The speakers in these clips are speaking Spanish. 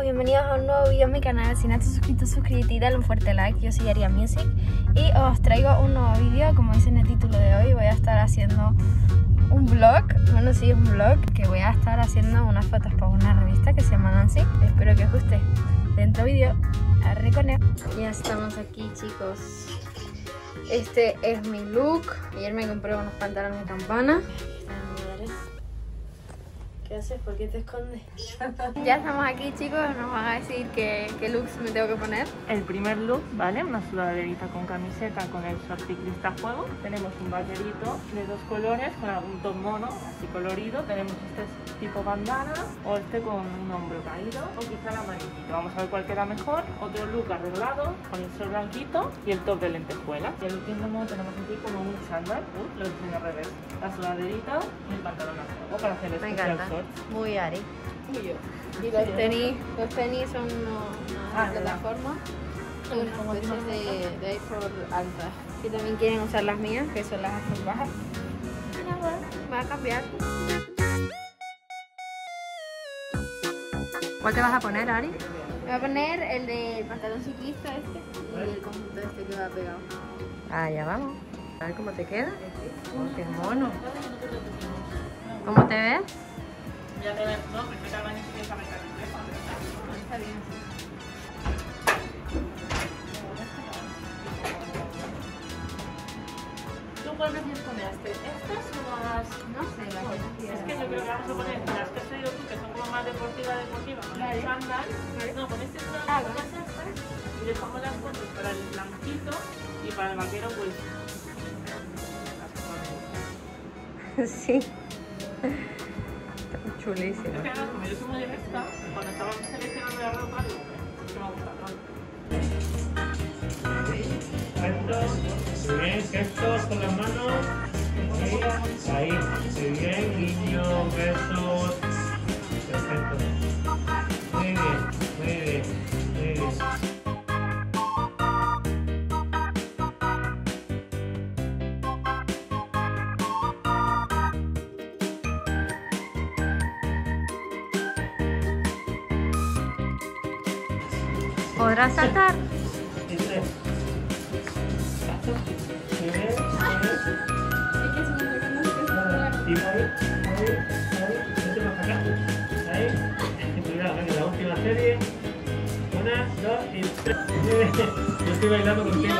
chicos, bienvenidos a un nuevo vídeo en mi canal. Si no estás suscrito, suscríbete y dale un fuerte like. Yo soy Ariann Music y os traigo un nuevo vídeo. Como dice en el título de hoy, voy a estar haciendo un vlog, bueno sí, un vlog, que voy a estar haciendo unas fotos para una revista que se llama Nancy. Espero que os guste. Dentro vídeo, arre con él. Ya estamos aquí, chicos. Este es mi look. Ayer me compré unos pantalones de campana. ¿Qué haces? ¿Por qué te escondes? Ya estamos aquí, chicos, nos van a decir qué looks me tengo que poner. El primer look, ¿vale? Una sudaderita con camiseta con el short y cristal fuego. Tenemos un vaquerito de dos colores con algún dos monos así colorido. Tenemos este tipo bandana o este con un hombro caído o quizá el amarillito. Vamos a ver cuál queda mejor. Otro look arreglado con el sol blanquito y el top de lentejuelas. Y el último modo tenemos aquí como un chándal, lo diseño al revés. La sudaderita y el pantalón a fuego para hacer el short. Muy Ari. Muy yo. Y los tenis son una plataforma. Unas piezas de Air Force altas. Que también quieren usar las mías, que son las bajas. Mira, va a cambiar. ¿Cuál te vas a poner, Ari? Me voy a poner el del pantalón ciclista este y el conjunto este que va pegado. Ah, ya vamos. A ver cómo te queda. Oh, qué mono. ¿Cómo te ves? Ya te ves todo, porque cada mañana se piensa meter el teléfono. Está bien. ¿Tú cuál prefieres ponerte? ¿Estas o las...? No sé, las que... Es que yo creo que vamos a poner las que has traído tú, que son como más deportiva, con el chándal. No, con este chándal, con las estas, y le pongo las fotos para el blanquito y para el vaquero, pues... Sí. Chulísimo. Es que como yo soy muy directa, cuando estaba seleccionando la ropa, digo, me gusta, ¿no? Gestos con las manos. Sí, ahí, muy bien, guiño, besos. Perfecto. Muy bien, muy bien, muy bien. ¿Podrás saltar? Sí. La última serie. Una, dos y tres. Yo estoy bailando contigo.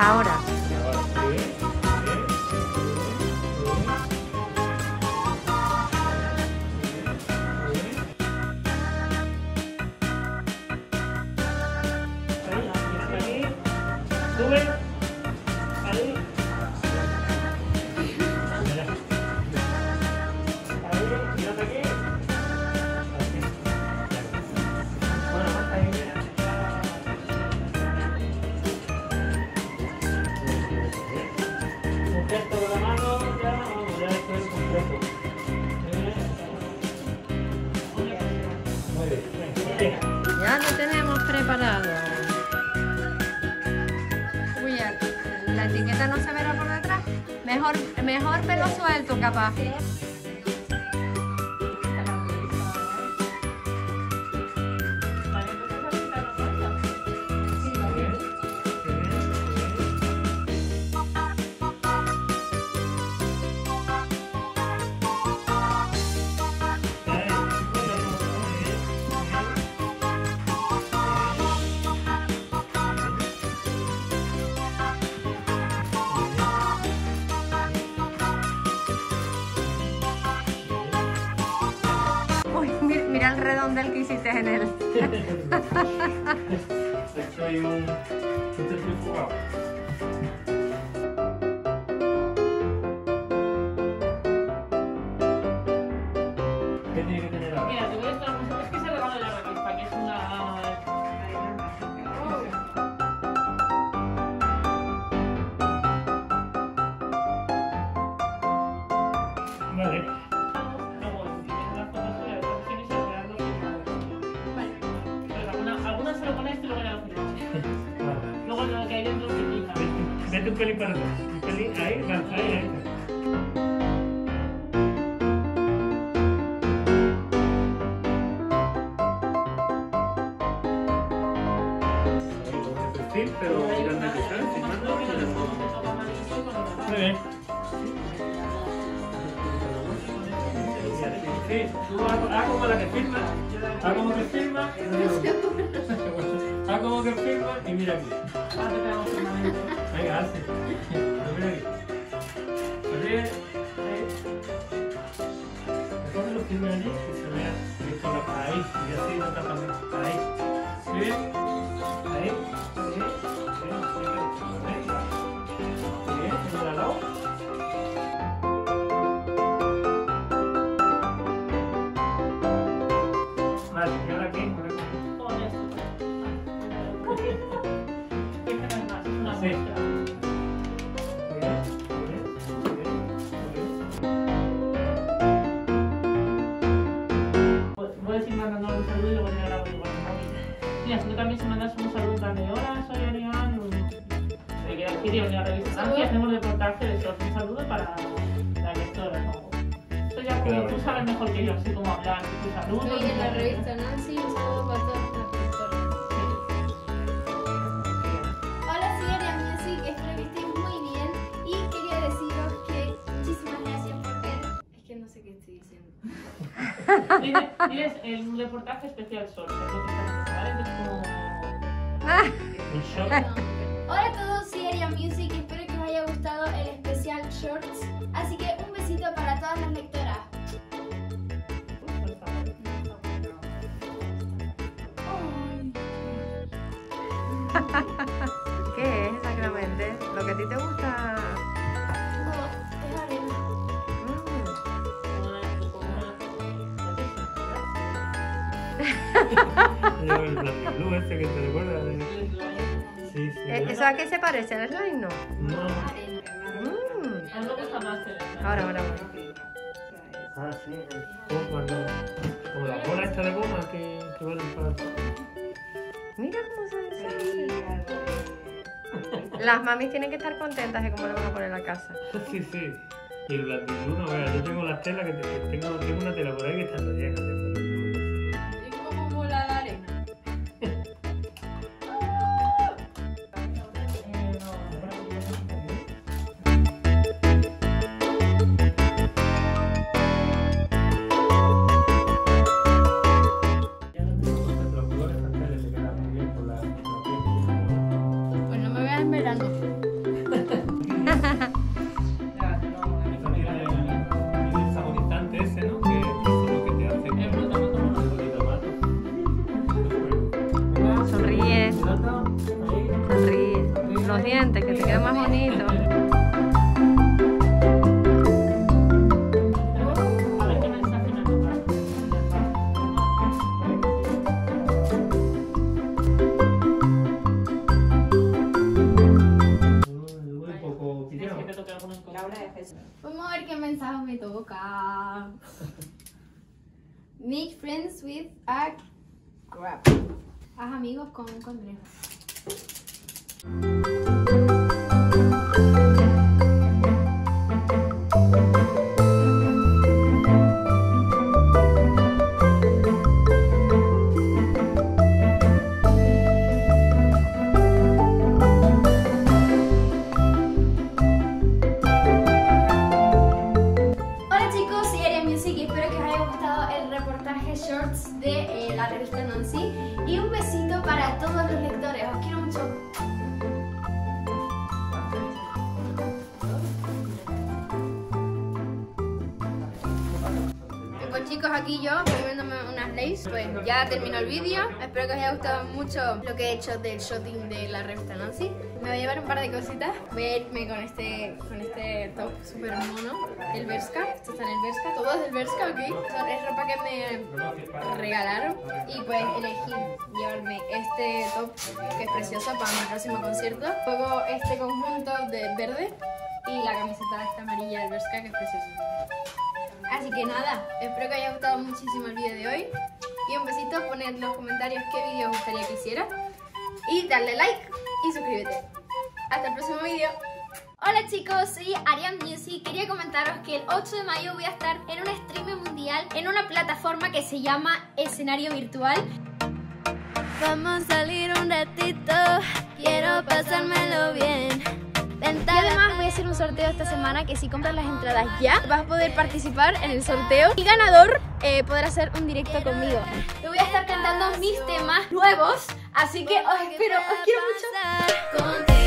Ahora. Ya lo tenemos preparado. Uy, la etiqueta no se verá por detrás. Mejor pelo suelto, capaz. Mira el redondel que hiciste en él. Esto hay un... Esto es muy jugado. ¿Qué tiene que tener ahora? Mira, te voy a estar... Es que se regala la revista, que es una... ¿vale? Algunas se lo pones y luego ya lo quitas. Luego lo que hay dentro se quita. Vete un pelín para atrás. Un pelín ahí, vale, ahí. Pero mirando el cristal, firmando y el fondo. Muy bien. Sí, tú haz como la que firma, haz como que firma, haz como que firma y mira aquí. Venga, hazte. Mira aquí. Corre. Entonces lo firma allí y se vea que está para ahí. Y así no está para ahí. Muy bien. Puedes ir mandando un saludo y luego te grabo igual. Mira, si tú también se mandas un saludo también. Hola, soy Ariann. Te queda el vídeo en la revista Nancy. Hacemos reportaje de eso. Un saludo para la lectora. Esto ya que tú sabes mejor que yo, así como hablar. Tu saludo. Estoy en la revista Nancy. Un saludo para todas las lectoras. Hola, soy Ariann Music. Espero que estéis muy bien. Y quería deciros que muchísimas gracias por ver. Es que no sé qué estoy diciendo. Tienes el reportaje especial Sol, ¿vale? Entonces, como... Hola a todos, soy Ariann Music, espero que os haya gustado el especial Shorts, así que un besito para todas las lectoras. ¿Qué es exactamente? ¿Lo que a ti te gusta? El blanco blue este que te recuerda de... Sí, sí. ¿Eso a qué se parece? ¿Al slime? No. No. Algo que está más cerca. Ahora. Ah, sí. Como la bola esta de goma que vale para... Mira cómo se... Las mamis tienen que estar contentas de cómo le van a poner la casa. Sí. Y el blanco blue, no, vea, yo tengo las telas que tengo una tela por ahí que está rellena de... Los dientes, que te queda más bonito. Vamos a ver qué mensaje me toca. Make friends with a crab. Haz amigos con un cangrejo. Shorts de la revista Nancy y un besito para todos los lectores, os quiero mucho. Y pues chicos, aquí yo comiéndome unas Lays, pues ya terminó el vídeo, espero que os haya gustado mucho lo que he hecho del shooting de la revista Nancy. Me voy a llevar un par de cositas. Voy a irme con este top super mono del Bershka. Esto está en el Bershka. Todo es del Bershka, ¿ok? Es ropa que me regalaron. Y pues elegí llevarme este top que es precioso para mi próximo concierto. Luego este conjunto de verde y la camiseta esta amarilla del Bershka que es preciosa. Así que nada, espero que haya gustado muchísimo el video de hoy. Y un besito, poned en los comentarios qué video os gustaría que hiciera. Y darle like y suscríbete. Hasta el próximo video. Hola chicos, soy Ariann Music. Quería comentaros que el 8 de mayo voy a estar en un streaming mundial en una plataforma que se llama Escenario Virtual. Vamos a salir un ratito, quiero pasármelo bien. Y además voy a hacer un sorteo esta semana que si compras las entradas ya vas a poder participar en el sorteo. El ganador podrá hacer un directo conmigo. Yo voy a estar cantando mis temas nuevos, así que os espero, os quiero mucho.